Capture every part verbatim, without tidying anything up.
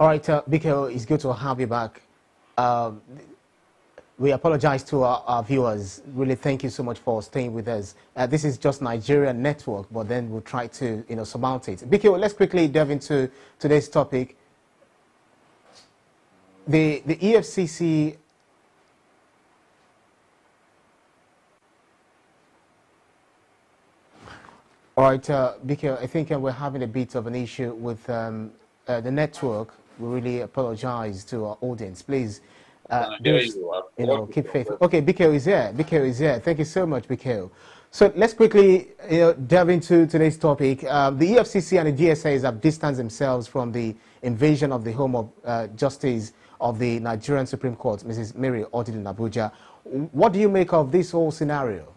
All right, uh, Biko, it's good to have you back. Um, we apologize to our, our viewers. Really, thank you so much for staying with us. Uh, this is Just Nigeria Network, but then we'll try to, you know, surmount it. Biko, let's quickly delve into today's topic. The, the E F C C... All right, uh, Biko, I think uh, we're having a bit of an issue with um, uh, the network. We really apologize to our audience. Please, uh, please you, you know, keep faith. Okay, Biko is here. Biko is here. Thank you so much, Biko. So let's quickly you know, delve into today's topic. Um, the E F C C and the D S A have distanced themselves from the invasion of the home of uh, justice of the Nigerian Supreme Court, Missus Mary Odili in Abuja. What do you make of this whole scenario?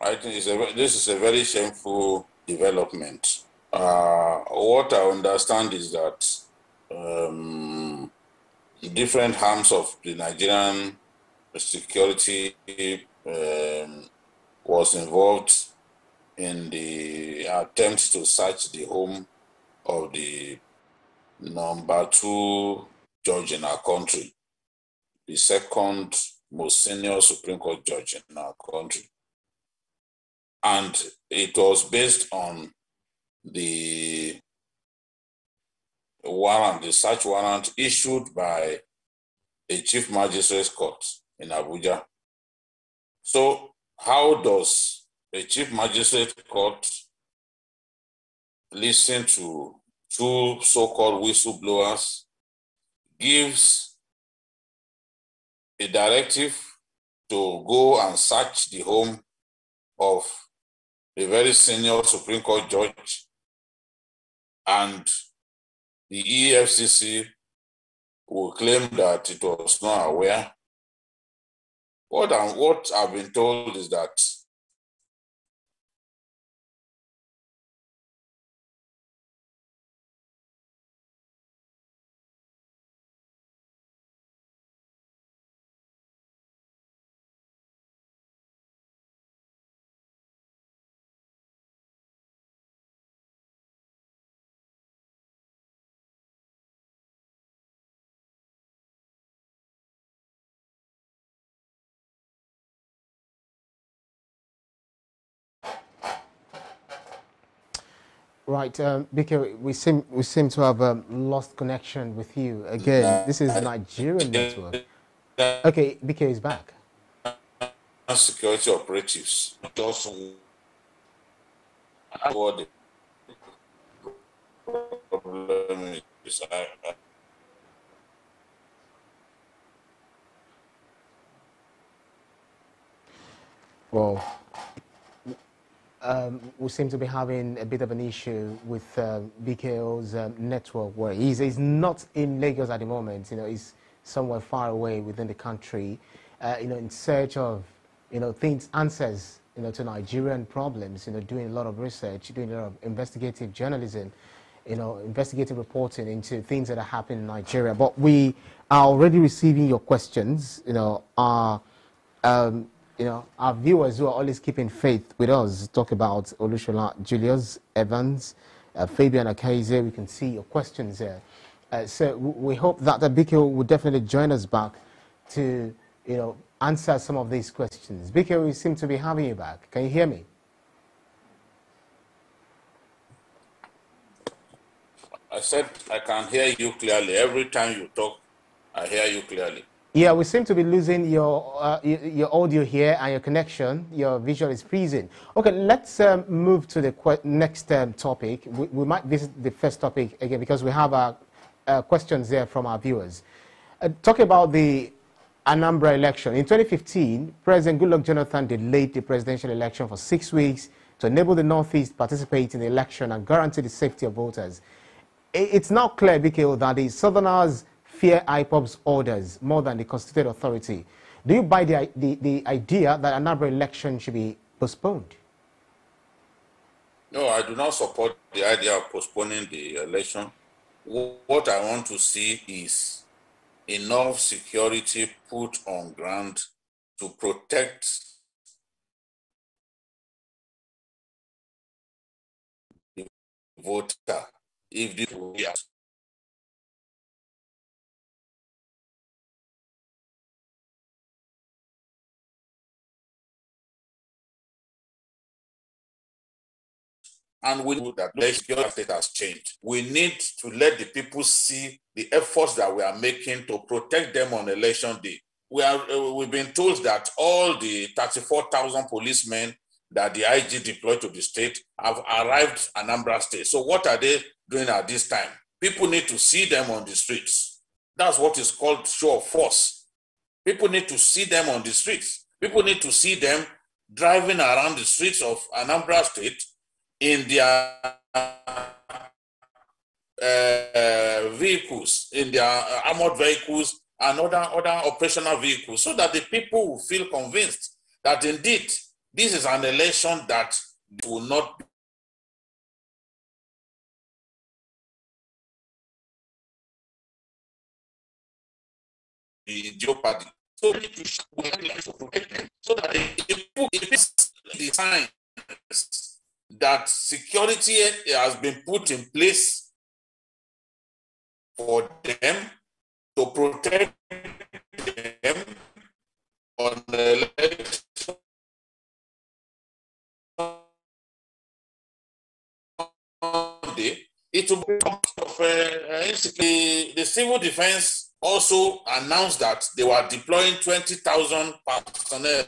I think it's a, this is a very shameful development. Uh, what I understand is that um, different arms of the Nigerian security um, was involved in the attempt to search the home of the number two judge in our country, the second most senior Supreme Court judge in our country. And it was based on the warrant, the search warrant issued by a chief magistrate's court in Abuja. So how does a chief magistrate court listen to two so-called whistleblowers, gives a directive to go and search the home of a very senior Supreme Court judge, and the E F C C will claim that it was not aware? What, and what I've been told is that Right, um, Biko, we seem, we seem to have um, lost connection with you again. This is Nigerian Network. Okay, Biko is back. Security operatives. Well... Um, we seem to be having a bit of an issue with uh, B K O's um, network, where he's, he's not in Lagos at the moment. You know, he's somewhere far away within the country, uh, you know, in search of, you know, things, answers, you know, to Nigerian problems, you know, doing a lot of research, doing a lot of investigative journalism, you know, investigative reporting into things that are happening in Nigeria. But we are already receiving your questions, you know, are... Um, You know, our viewers who are always keeping faith with us talk about Olushola Julius, Evans, uh, Fabian Akaise. We can see your questions there. Uh, so we hope that Biko will definitely join us back to, you know, answer some of these questions. Biko, we seem to be having you back. Can you hear me? I said I can hear you clearly. Every time you talk, I hear you clearly. Yeah, we seem to be losing your, uh, your audio here and your connection. Your visual is freezing. Okay, let's um, move to the que next um, topic. We, we might visit the first topic again because we have our, uh, questions there from our viewers. Uh, talking about the Anambra election. In twenty fifteen, President Goodluck Jonathan delayed the presidential election for six weeks to enable the Northeast to participate in the election and guarantee the safety of voters. It's now clear, B K O, that the Southerners fear I P O B's orders more than the constituted authority. Do you buy the, the, the idea that another election should be postponed? No, I do not support the idea of postponing the election. What I want to see is enough security put on ground to protect the voter if this will be and we know that the security state has changed. We need to let the people see the efforts that we are making to protect them on election day. We are, we've been told that all the thirty-four thousand policemen that the I G deployed to the state have arrived at Anambra State. So what are they doing at this time? People need to see them on the streets. That's what is called show of force. People need to see them on the streets. People need to see them driving around the streets of Anambra State in their uh, vehicles, in their armored vehicles and other, other operational vehicles, so that the people will feel convinced that indeed this is an election that will not be jeopardy. So we need to show election to protect them, so that it is the signs that security has been put in place for them to protect them on the election day. It will be part of uh, the, the civil defense also announced that they were deploying twenty thousand personnel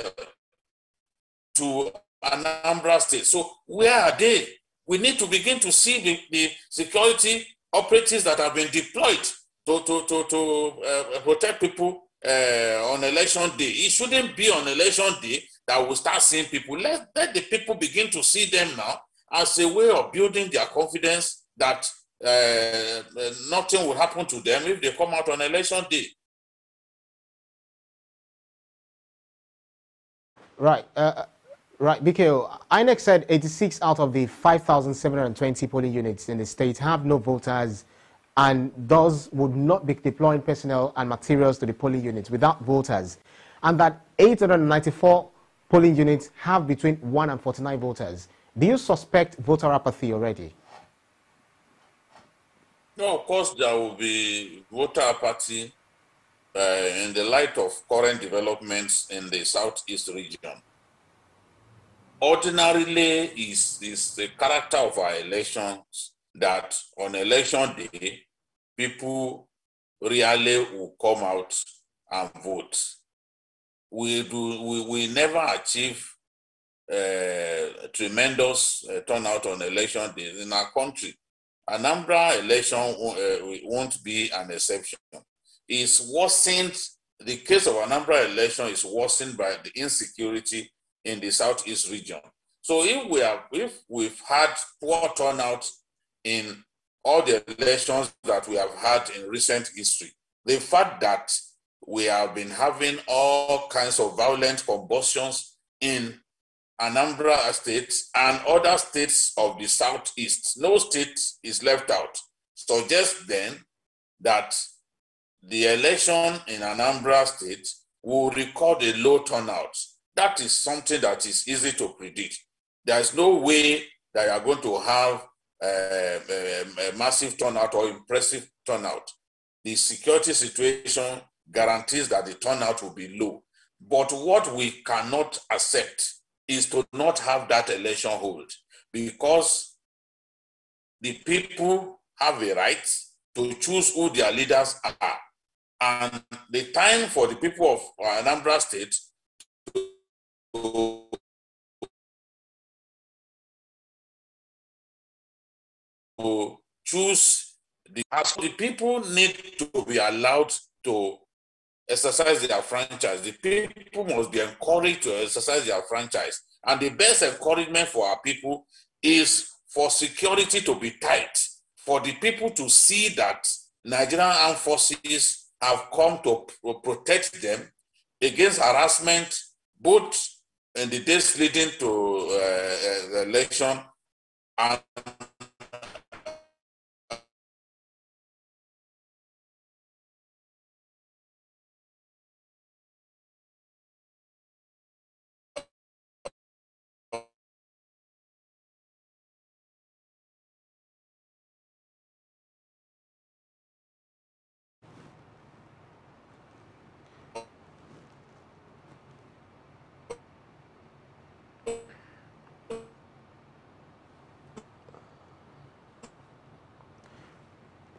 to Anambra State. So where are they? We need to begin to see the, the security operatives that have been deployed to, to, to, to uh, protect people uh, on election day. It shouldn't be on election day that we'll start seeing people. Let, let the people begin to see them now as a way of building their confidence that uh, nothing will happen to them if they come out on election day. Right. Uh Right, B K O, I N E C said eighty-six out of the five thousand seven hundred twenty polling units in the state have no voters and thus would not be deploying personnel and materials to the polling units without voters, and that eight hundred ninety-four polling units have between one and forty-nine voters. Do you suspect voter apathy already? No, of course there will be voter apathy uh, in the light of current developments in the southeast region. Ordinarily, is is the character of our elections that on election day, people really will come out and vote. We do we, we never achieve uh, tremendous uh, turnout on election day in our country. Anambra election uh, won't be an exception. It's worsened. The case of Anambra election is worsened by the insecurity in the southeast region. So if we have, if we've had poor turnout in all the elections that we have had in recent history, the fact that we have been having all kinds of violent combustions in Anambra State and other states of the southeast, no state is left out, suggests then that the election in Anambra State will record a low turnout. That is something that is easy to predict. There is no way that you are going to have a, a, a massive turnout or impressive turnout. The security situation guarantees that the turnout will be low. But what we cannot accept is to not have that election hold, because the people have a right to choose who their leaders are. And the time for the people of Anambra State to choose the, the people need to be allowed to exercise their franchise. The people must be encouraged to exercise their franchise. And the best encouragement for our people is for security to be tight, for the people to see that Nigerian armed forces have come to protect them against harassment, both in the days leading to uh, the election and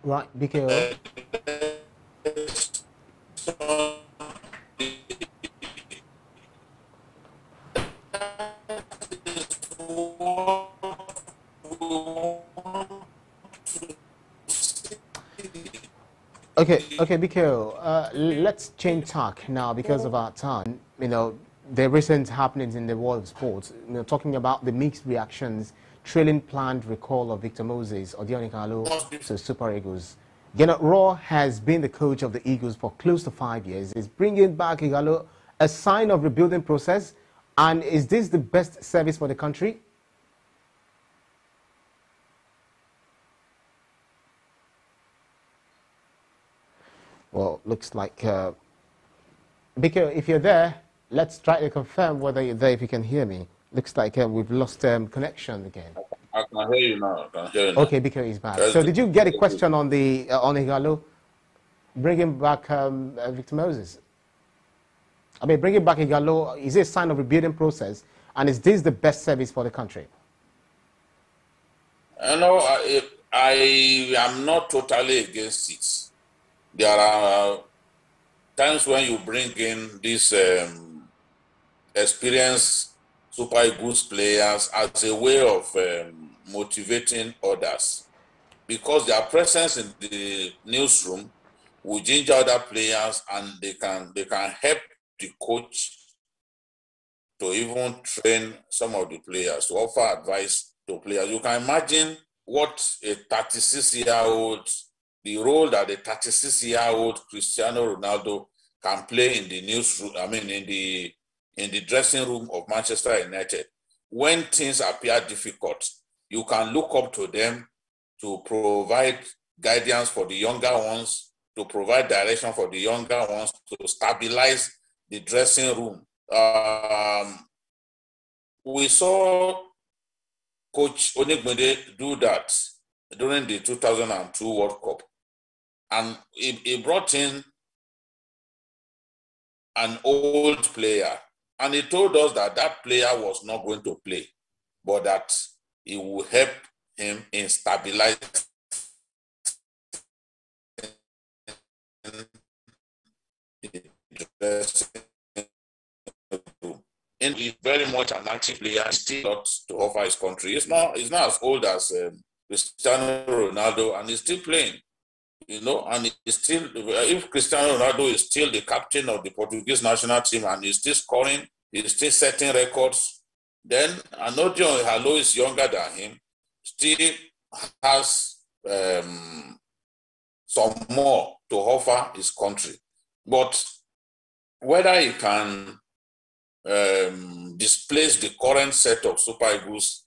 Right, B K O. Okay, okay, B K O. Uh, let's change tack now because of our time. You know, the recent happenings in the world of sports. You know, talking about the mixed reactions. Trailing planned recall of Victor Moses, Odion Ighalo to Super Eagles. Gernot Rohr has been the coach of the Eagles for close to five years. Is bringing back Ighalo a sign of rebuilding process? And is this the best service for the country? Well, looks like... Uh, Biko, if you're there, let's try to confirm whether you're there, if you can hear me. Looks like uh, we've lost um, connection again. I can hear you now. I can hear you now. Okay, because he's back. So did you get a question on the uh, on Ighalo, bringing back um, uh, Victor Moses? I mean, bringing back Ighalo, is it a sign of rebuilding process? And is this the best service for the country? I know I, I am not totally against it. There are times when you bring in this um, experience. Super Eagles players as a way of um, motivating others, because their presence in the newsroom will ginger other players, and they can they can help the coach to even train some of the players, to offer advice to players. You can imagine what a thirty-six-year-old, the role that a thirty-six-year-old Cristiano Ronaldo can play in the newsroom. I mean, in the in the dressing room of Manchester United. When things appear difficult, you can look up to them to provide guidance for the younger ones, to provide direction for the younger ones, to stabilize the dressing room. Um, we saw Coach Onigbede do that during the two thousand two World Cup. And he, he brought in an old player, and he told us that that player was not going to play, but that it will help him in stabilizing the dressing room. And he's very much an active player, still not to offer his country. It's not, it's not as old as um, Cristiano Ronaldo, and he's still playing. You know, and it's still, if Cristiano Ronaldo is still the captain of the Portuguese national team and he's still scoring, he's still setting records, then Odion Ighalo is younger than him, still has um, some more to offer his country. But whether he can um, displace the current set of Super Eagles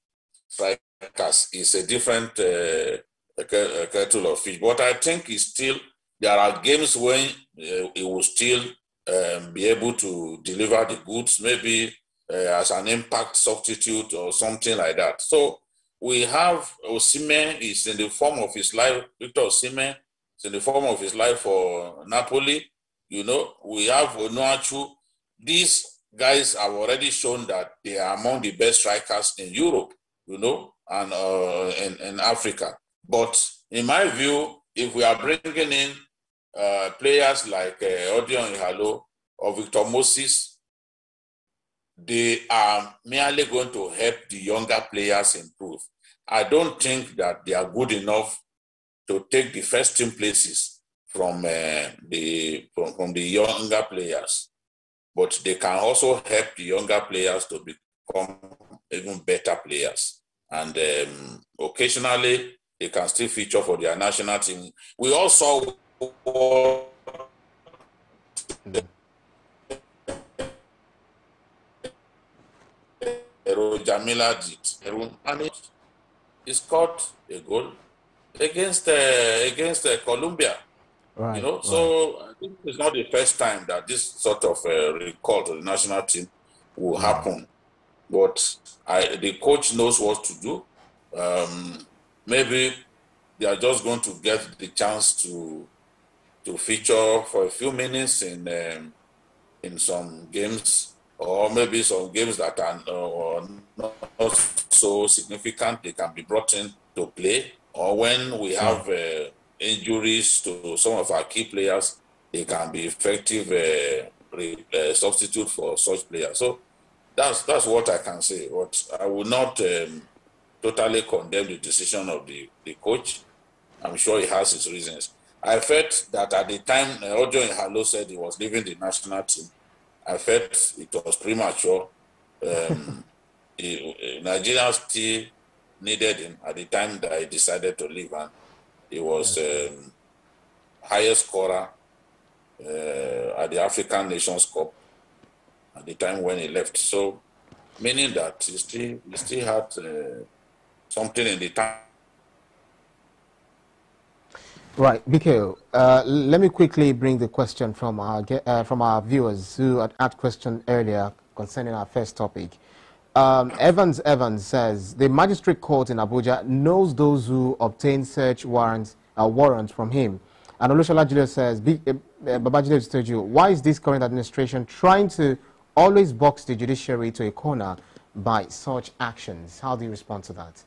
strikers is a different uh, a kettle of fish, but I think it's still, there are games when uh, it will still um, be able to deliver the goods, maybe uh, as an impact substitute or something like that. So we have Osimhen is in the form of his life. Victor Osimhen is in the form of his life for Napoli. You know, we have Onuachu. These guys have already shown that they are among the best strikers in Europe, you know, and uh, in, in Africa. But in my view, if we are bringing in uh, players like uh, Odion Ighalo or Victor Moses, they are merely going to help the younger players improve. I don't think that they are good enough to take the first team places from uh, the from, from the younger players, but they can also help the younger players to become even better players. And um, occasionally, they can still feature for their national team. We also Jamila did. He scored a goal against uh, against uh, Colombia. Right, you know, right. So I think it's not the first time that this sort of uh, recall to the national team will happen. But I, the coach knows what to do. Um, Maybe they are just going to get the chance to to feature for a few minutes in um, in some games, or maybe some games that are uh, not so significant. They can be brought in to play, or when we have uh, injuries to some of our key players, they can be effective uh, re, uh, substitute for such players. So that's that's what I can say. But I will not um, totally condemn the decision of the, the coach. I'm sure he has his reasons. I felt that at the time uh, Odion Ighalo said he was leaving the national team, I felt it was premature. Um, the, uh, Nigerians still needed him at the time that he decided to leave, and he was um, highest scorer uh, at the African Nations Cup at the time when he left. So, meaning that he still, he still had uh, something in the tank. Right, Biko, uh, let me quickly bring the question from our uh, from our viewers who had asked question earlier concerning our first topic. Um, Evans Evans says the magistrate court in Abuja knows those who obtain search warrants uh, warrants from him. And Olusola Julius says, Babajide Kolade-Otitoju, why is this current administration trying to always box the judiciary to a corner by such actions? How do you respond to that?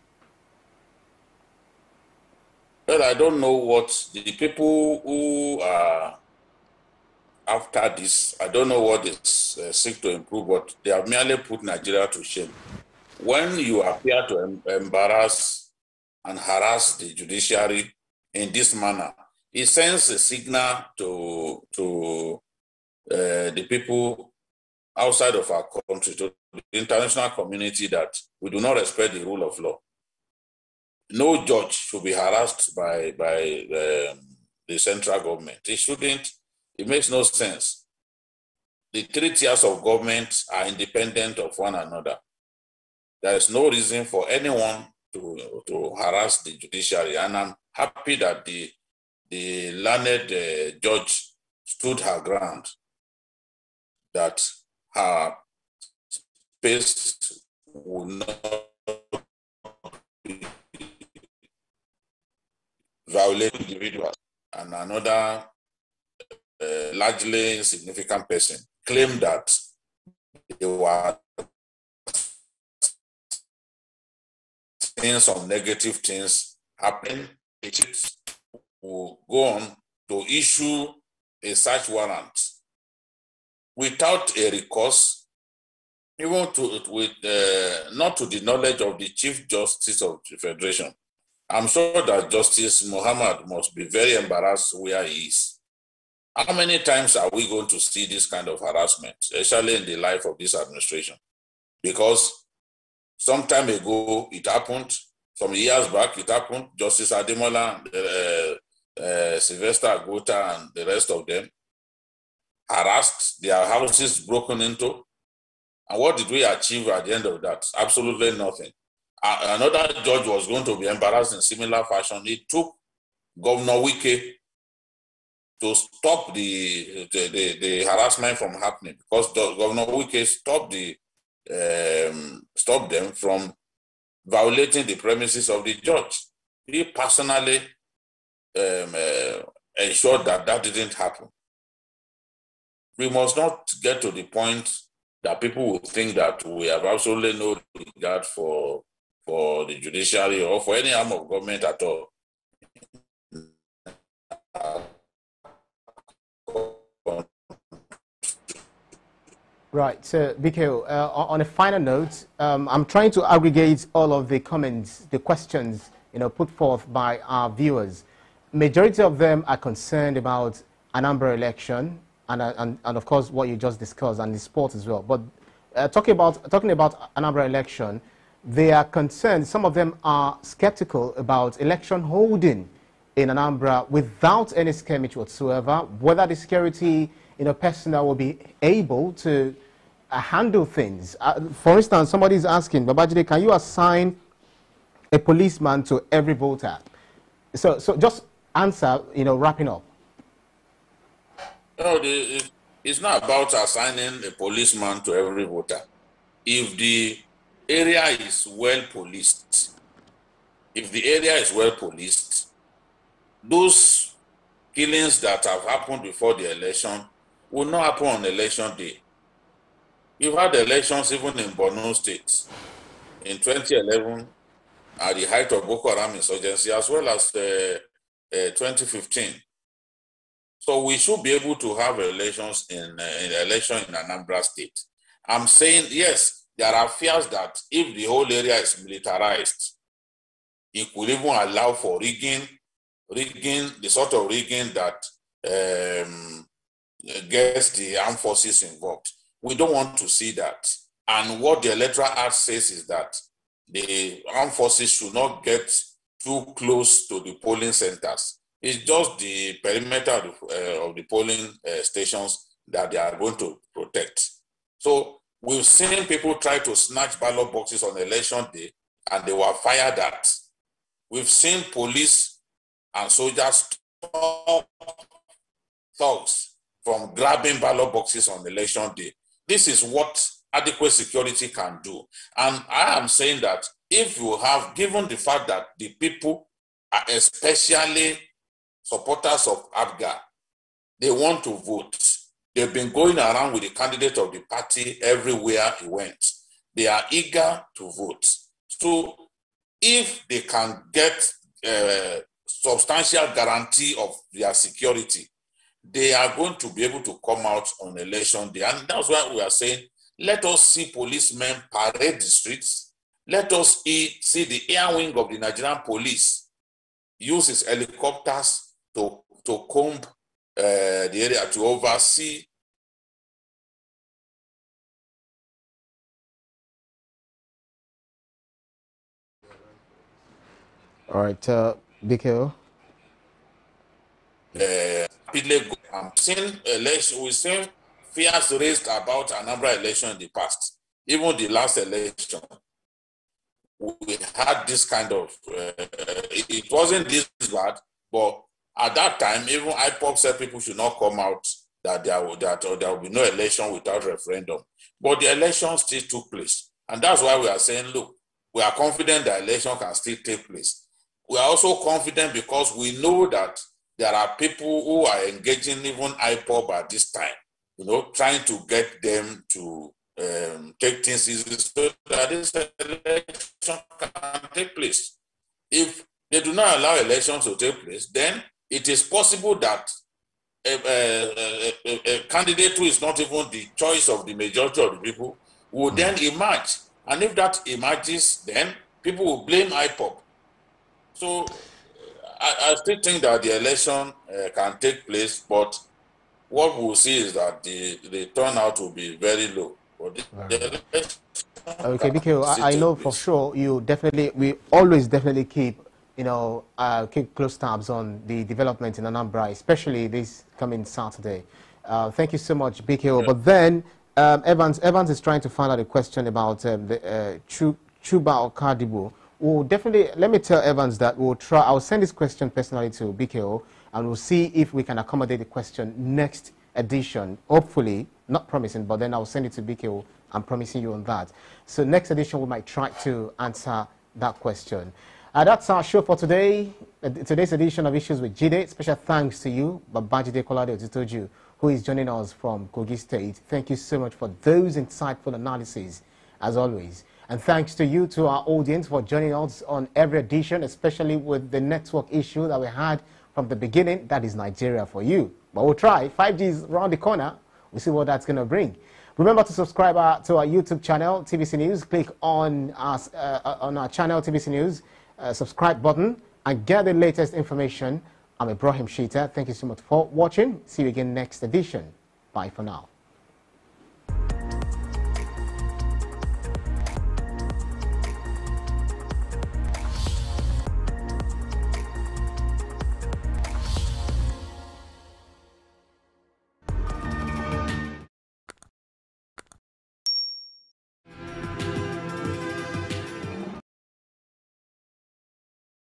Well, I don't know what the people who are after this, I don't know what they uh, seek to improve, but they have merely put Nigeria to shame. When you appear to em embarrass and harass the judiciary in this manner, it sends a signal to, to uh, the people outside of our country, to the international community, that we do not respect the rule of law. No judge should be harassed by, by the, the central government. It shouldn't. It makes no sense. The three tiers of government are independent of one another. There is no reason for anyone to, to harass the judiciary. And I'm happy that the, the learned uh, judge stood her ground, that her space will not be violate individuals. And another uh, largely insignificant person claimed that they were seeing some negative things happen. The chiefs will go on to issue a search warrant without a recourse, even to with uh, not to the knowledge of the Chief Justice of the Federation. I'm sure that Justice Muhammad must be very embarrassed where he is. How many times are we going to see this kind of harassment, especially in the life of this administration? Because some time ago it happened, some years back it happened. Justice Ademola, uh, uh, Sylvester Aguta, and the rest of them harassed, their houses broken into. And what did we achieve at the end of that? Absolutely nothing. Another judge was going to be embarrassed in similar fashion. It took Governor Wike to stop the, the, the, the harassment from happening, because Governor Wike stopped, the, um, stopped them from violating the premises of the judge. He personally um, uh, ensured that that didn't happen. We must not get to the point that people will think that we have absolutely no regard for for the judiciary or for any arm of government at all. Right, so B K O, uh, on a final note, um, I'm trying to aggregate all of the comments, the questions, you know, put forth by our viewers. Majority of them are concerned about Anambra election and, uh, and, and of course what you just discussed, and the sport as well. But uh, talking about, talking about Anambra election, they are concerned, some of them are skeptical about election holding in Anambra without any skirmish whatsoever, whether the security you know, personnel will be able to uh, handle things. Uh, for instance, somebody is asking, Babajide, can you assign a policeman to every voter? So, so just answer, you know, wrapping up. No, it's not about assigning a policeman to every voter. If the area is well policed, if the area is well policed, those killings that have happened before the election will not happen on election day. We've had elections even in Borno State in twenty eleven at the height of Boko Haram insurgency, as well as the uh, twenty fifteen. So we should be able to have elections in uh, an election in Anambra State. I'm saying, yes, there are fears that if the whole area is militarized, it could even allow for rigging, rigging the sort of rigging that um, gets the armed forces involved. We don't want to see that. And what the Electoral Act says is that the armed forces should not get too close to the polling centers. It's just the perimeter of, uh, of the polling uh, stations that they are going to protect. So we've seen people try to snatch ballot boxes on election day, and they were fired at. We've seen police and soldiers stop thugs from grabbing ballot boxes on election day. This is what adequate security can do. And I am saying that if you have, given the fact that the people are especially supporters of A P G A, they want to vote. They've been going around with the candidate of the party everywhere he went. They are eager to vote. So if they can get a substantial guarantee of their security, they are going to be able to come out on election day. And that's why we are saying, let us see policemen parade the streets. Let us see the air wing of the Nigerian police use its helicopters to, to comb uh, the area, to oversee All right, uh, B K O. I'm seeing election, we see fears raised about Anambra election in the past. Even the last election, we had this kind of, uh, it wasn't this bad, but at that time, even I P O B said people should not come out, that there will, that, or there will be no election without referendum. But the election still took place. And that's why we are saying, look, we are confident that election can still take place. We are also confident because we know that there are people who are engaging even I P O B at this time, you know, trying to get them to um, take things easy so that this election can take place. If they do not allow elections to take place, then it is possible that a, a, a, a candidate who is not even the choice of the majority of the people will mm. then emerge. And if that emerges, then people will blame I P O B. So I, I still think that the election uh, can take place, but what we'll see is that the, the turnout will be very low. But the, the okay, B K O, I, I know for sure you definitely, we always definitely keep, you know, uh, keep close tabs on the development in Anambra, especially this coming Saturday. Uh, thank you so much, B K O. Yeah. But then um, Evans, Evans is trying to find out a question about um, the uh, Chuba Okadibo. We'll definitely, let me tell Evans that we'll try, I'll send this question personally to B K O and we'll see if we can accommodate the question next edition. Hopefully, not promising, but then I'll send it to B K O. I'm promising you on that. So next edition, we might try to answer that question. Uh, that's our show for today. Uh, today's edition of Issues with Jide. Special thanks to you, Babajide Kolade-Otitoju, who is joining us from Kogi State. Thank you so much for those insightful analyses, as always. And thanks to you, to our audience, for joining us on every edition, especially with the network issue that we had from the beginning. That is Nigeria for you. But we'll try. five G is around the corner. We'll see what that's going to bring. Remember to subscribe uh, to our YouTube channel, T V C News. Click on our, uh, on our channel, T V C News, uh, subscribe button, and get the latest information. I'm Ibrahim Sheeta. Thank you so much for watching. See you again next edition. Bye for now.